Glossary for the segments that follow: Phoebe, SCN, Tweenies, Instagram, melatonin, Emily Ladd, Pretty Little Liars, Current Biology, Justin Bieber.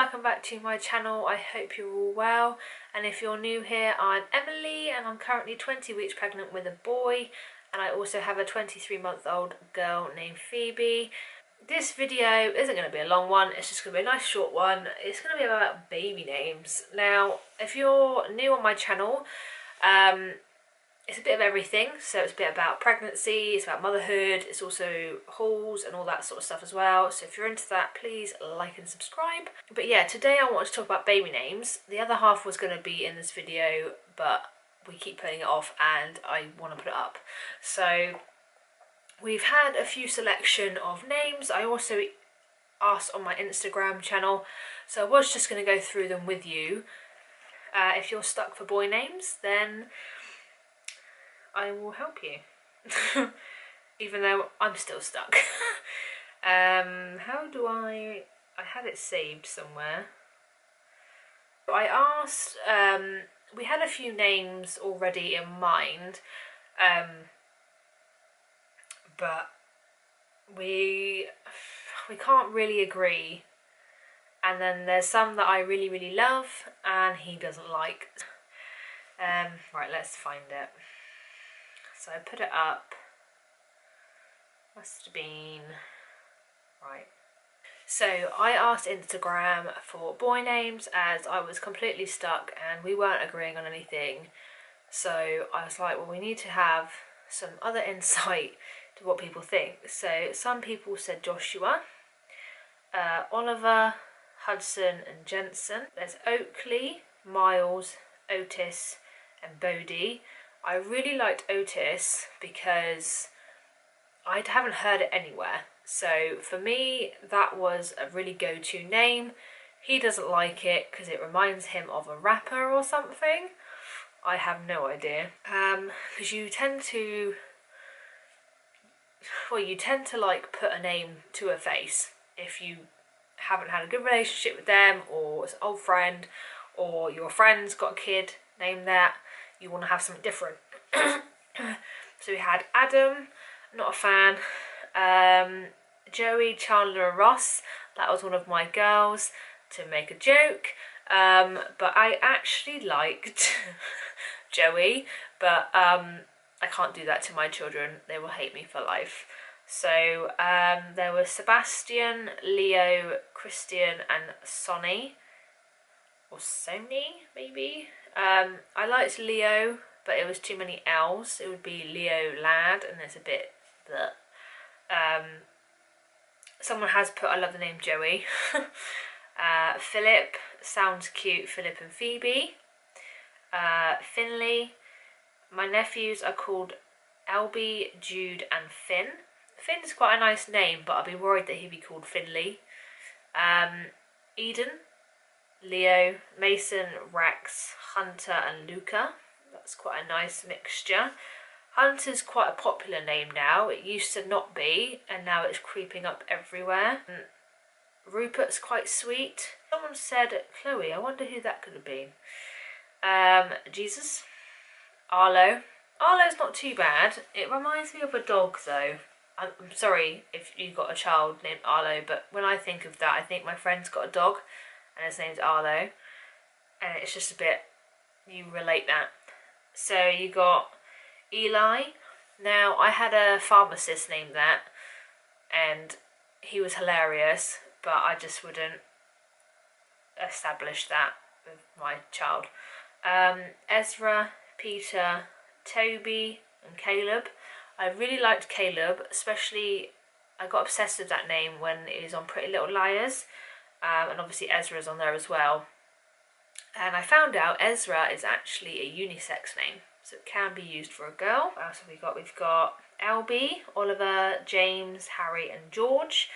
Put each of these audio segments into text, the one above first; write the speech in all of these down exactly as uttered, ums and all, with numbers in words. welcome back to my channel. I hope you're all well, and if you're new here, I'm Emily and I'm currently twenty weeks pregnant with a boy, and I also have a twenty-three month old girl named Phoebe. This video isn't going to be a long one, it's just going to be a nice short one. It's going to be about baby names. Now, if you're new on my channel, um, it's a bit of everything. So it's a bit about pregnancy, it's about motherhood, it's also hauls and all that sort of stuff as well. So if you're into that, please like and subscribe. But yeah, today I want to talk about baby names. The other half was going to be in this video, but we keep putting it off and I want to put it up. So we've had a few selection of names. I also asked on my Instagram channel, so I was just going to go through them with you. Uh, if you're stuck for boy names, then I will help you, even though I'm still stuck. um, how do I... I had it saved somewhere. I asked... Um, we had a few names already in mind, um, but we, we can't really agree. And then there's some that I really, really love and he doesn't like. Um, right, let's find it. So I put it up, must have been, right. So I asked Instagram for boy names as I was completely stuck and we weren't agreeing on anything. So I was like, well, we need to have some other insight to what people think. So some people said Joshua, uh, Oliver, Hudson and Jensen. There's Oakley, Miles, Otis and Bodie. I really liked Otis because I haven't heard it anywhere. So for me, that was a really go-to name. He doesn't like it because it reminds him of a rapper or something. I have no idea. Um, because you tend to, well, you tend to like put a name to a face if you haven't had a good relationship with them, or it's an old friend, or your friend's got a kid, name that. You want to have something different. So we had Adam, not a fan, um, Joey, Chandler and Ross. That was one of my girls to make a joke, um, but I actually liked Joey, but um, I can't do that to my children, they will hate me for life. So um, there were Sebastian, Leo, Christian and Sonny, or Sony maybe. Um, I liked Leo, but it was too many L's. It would be Leo Ladd, and there's a bit that. Um, someone has put, I love the name Joey. uh, Philip, sounds cute, Philip and Phoebe. Uh, Finley, my nephews are called Elby, Jude and Finn. Finn's quite a nice name, but I'd be worried that he'd be called Finley. Um, Eden, Leo, Mason, Rex, Hunter and Luca. That's quite a nice mixture. Hunter's quite a popular name now. It used to not be, and now it's creeping up everywhere. Rupert's quite sweet. Someone said Chloe. I wonder who that could have been. Um, Jesus. Arlo. Arlo's not too bad. It reminds me of a dog though. I'm, I'm sorry if you got a child named Arlo, but when I think of that, I think my friend's got a dog. And his name's Arlo, and it's just a bit, you relate that. So you got Eli. Now I had a pharmacist named that, and he was hilarious, but I just wouldn't establish that with my child. Um, Ezra, Peter, Toby and Caleb. I really liked Caleb, especially I got obsessed with that name when it was on Pretty Little Liars. Um, and obviously Ezra's on there as well. And I found out Ezra is actually a unisex name, so it can be used for a girl. What else have we got? We've got Elby, Oliver, James, Harry and George.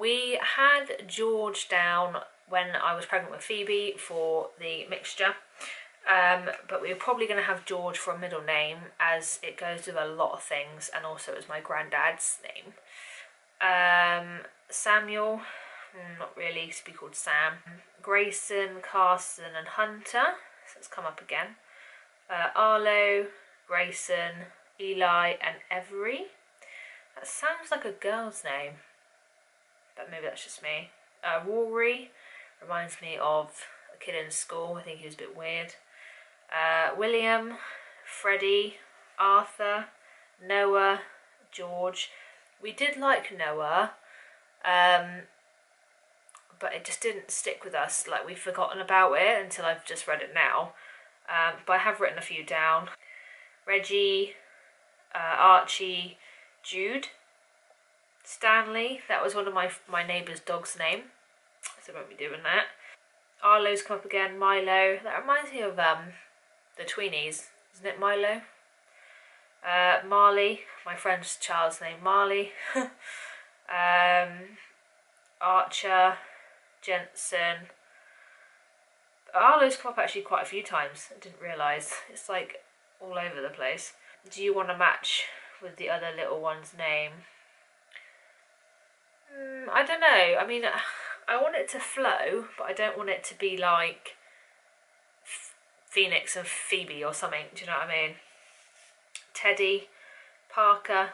We had George down when I was pregnant with Phoebe for the mixture, um, but we were probably going to have George for a middle name as it goes with a lot of things, and also it's my granddad's name. Um, Samuel. Not really, used to be called Sam. Grayson, Carson and Hunter, so it's come up again. Uh, Arlo, Grayson, Eli and Every. That sounds like a girl's name, but maybe that's just me. Uh, Rory, Reminds me of a kid in school. I think he was a bit weird. Uh, William, Freddie, Arthur, Noah, George. We did like Noah, um, but it just didn't stick with us. Like, we've forgotten about it until I've just read it now. Um, but I have written a few down. Reggie, uh, Archie, Jude, Stanley. That was one of my my neighbour's dog's name, so I won't be doing that. Arlo's come up again. Milo. That reminds me of um, the Tweenies, isn't it, Milo? Uh, Marley, my friend's child's name, Marley. um, Archer, Jensen. Arlo's come up actually quite a few times. I didn't realise. It's like all over the place. Do you want to match with the other little one's name? Mm, I don't know. I mean, I want it to flow, but I don't want it to be like Phoenix and Phoebe or something. Do you know what I mean? Teddy, Parker,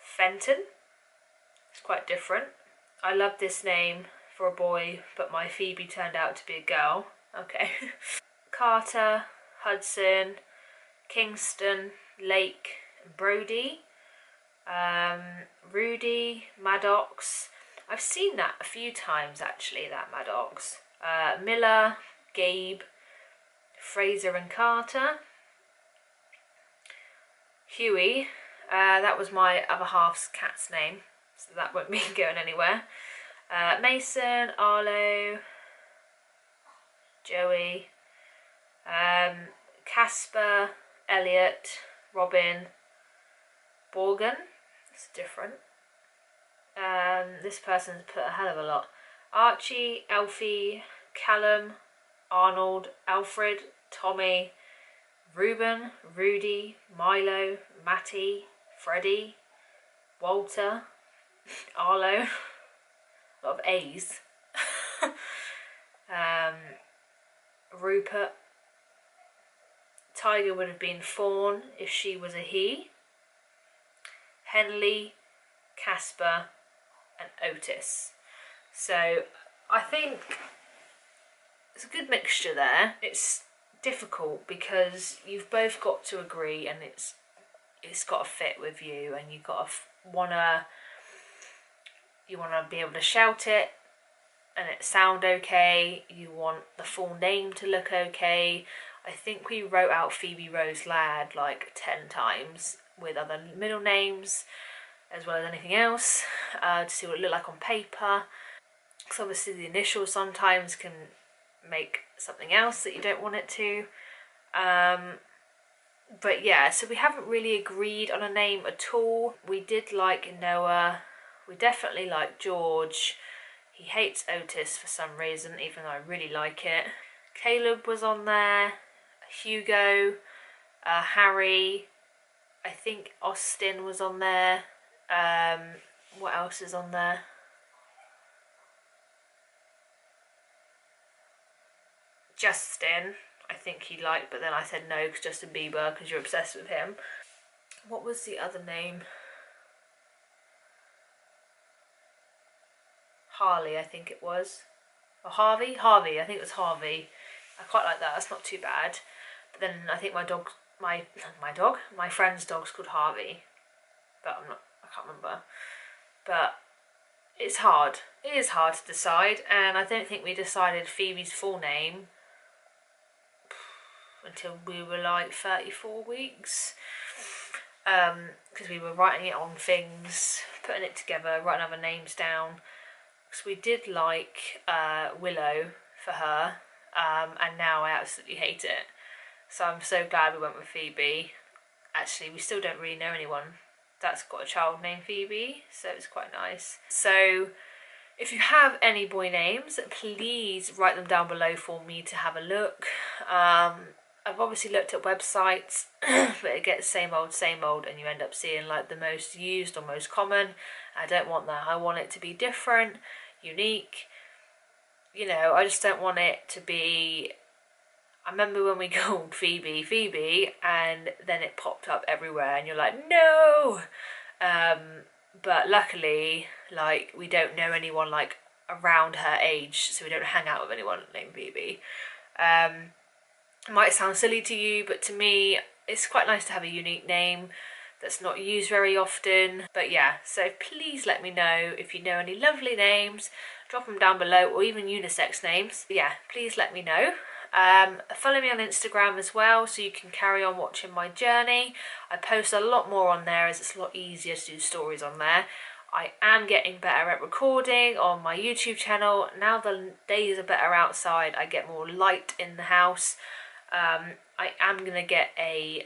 Fenton. It's quite different. I love this name for a boy, but my Phoebe turned out to be a girl. Okay. Carter, Hudson, Kingston, Lake, Brody, um, Rudy, Maddox. I've seen that a few times actually, that Maddox. Uh, Miller, Gabe, Fraser and Carter. Huey, uh, that was my other half's cat's name, so that won't be going anywhere. Uh, Mason, Arlo, Joey, um, Casper, Elliot, Robin, Borgen, that's different. Um, this person's put a hell of a lot. Archie, Alfie, Callum, Arnold, Alfred, Tommy, Reuben, Rudy, Milo, Matty, Freddie, Walter, Arlo, a lot of A's, um, Rupert. Tiger would have been Fawn if she was a he. Henley, Casper and Otis. So I think it's a good mixture there. It's difficult because you've both got to agree, and it's it's got to fit with you, and you've got to wanna you wanna be able to shout it and it sound okay. You want the full name to look okay. I think we wrote out Phoebe Rose Ladd like ten times with other middle names as well as anything else, uh, to see what it looked like on paper, because obviously the initials sometimes can make something else that you don't want it to. Um, but yeah, so we haven't really agreed on a name at all. We did like Noah, we definitely like George. He hates Otis for some reason, even though I really like it. Caleb was on there, Hugo, uh, Harry, I think Austin was on there. Um, what else is on there? Justin, I think he liked, but then I said no because Justin Bieber, because you're obsessed with him. What was the other name? Harley, I think it was. Or Harvey? Harvey, I think it was Harvey. I quite like that, that's not too bad. But then I think my dog, my, my dog? My friend's dog's called Harvey. But I'm not, I can't remember. But it's hard. It is hard to decide, and I don't think we decided Phoebe's full name until we were like thirty-four weeks, um because we were writing it on things, putting it together, writing other names down, because we did like uh Willow for her, um and now I absolutely hate it, so I'm so glad we went with Phoebe. Actually, we still don't really know anyone that's got a child named Phoebe, so it's quite nice. So if you have any boy names, please write them down below for me to have a look. um I've obviously looked at websites, but it gets same old, same old, and you end up seeing like the most used or most common. I don't want that. I want it to be different, unique. You know, I just don't want it to be... I remember when we called Phoebe, Phoebe, and then it popped up everywhere, and you're like, no! Um, but luckily, like, we don't know anyone like around her age, so we don't hang out with anyone named Phoebe. Um, it might sound silly to you, but to me, it's quite nice to have a unique name that's not used very often. But yeah, so please let me know if you know any lovely names. Drop them down below, or even unisex names. But yeah, please let me know. Um, follow me on Instagram as well, so you can carry on watching my journey. I post a lot more on there, as it's a lot easier to do stories on there. I am getting better at recording on my YouTube channel. Now the days are better outside, I get more light in the house. Um, I am going to get a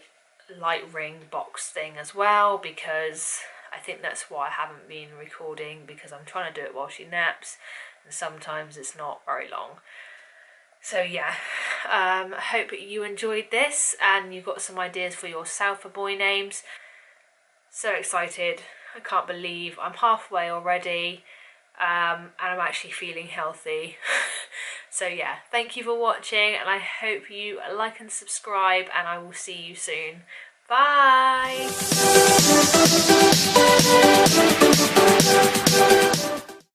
light ring box thing as well, because I think that's why I haven't been recording, because I'm trying to do it while she naps, and sometimes it's not very long. So yeah, um, I hope you enjoyed this and you've got some ideas for yourself for boy names. So excited. I can't believe I'm halfway already, um, and I'm actually feeling healthy. So yeah, thank you for watching, and I hope you like and subscribe, and I will see you soon. Bye!